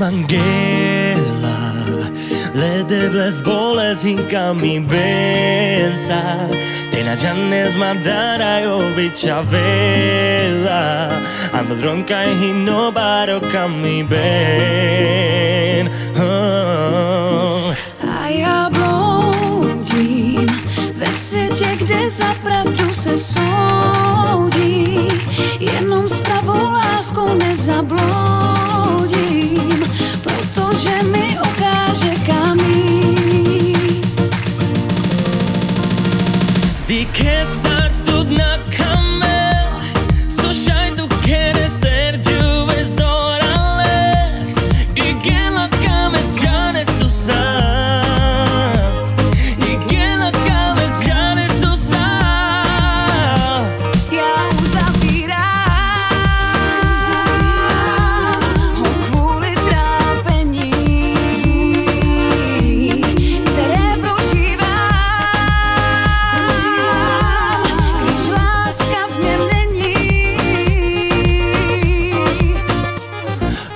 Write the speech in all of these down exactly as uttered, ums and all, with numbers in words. Angela, le debes bolas sin camisa, te na janes mandara yo bicha vela, ando drunka y no baro cami ben. A já bloudím ve světě, kde za pravdu se soudí, jenom s pravou láskou nezabloudím. Protože mi ukáže, kam jít. Die Kessar tut na Kamel, so scheint du kennst der Juve Zorales. I gela kames janes tu sal, I gela kames janes tu sal. Ja uzavírám ho kvůli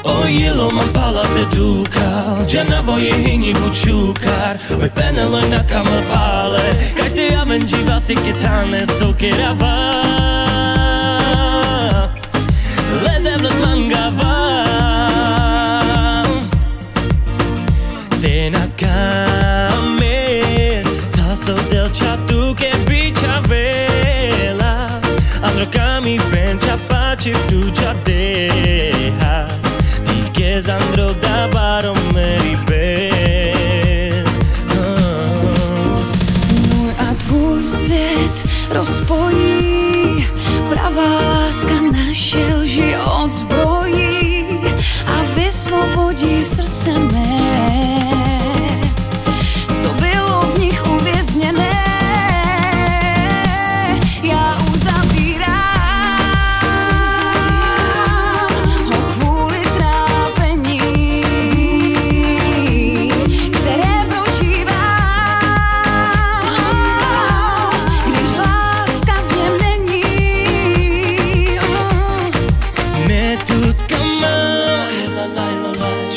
Ojelo mam pala de duka, já na voje hini bučukar, oj penelo na kamal pale, kaj te ja venži vasi kitane sokirava. Ledem let mangava, te na kames, saso del chatu que bicha vela, andro kami benča pači duča deha. Andro da baro meribel. Můj a tvůj svět rozpojí, pravá láska naše lži odzbrojí a vysvobodí srdce mé, co bylo v nich uvězněné. Já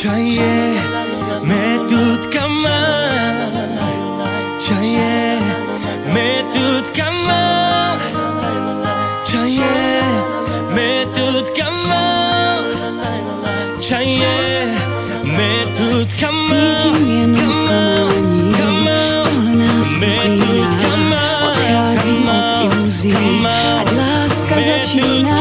Čaje, me tutka má, čaje, me tutka má, čaje, me tutka má, čaje, me tutka má. Cítím jenom zklamání, tohle nás poklíná, odcházím od iluzí, ať láska začíná.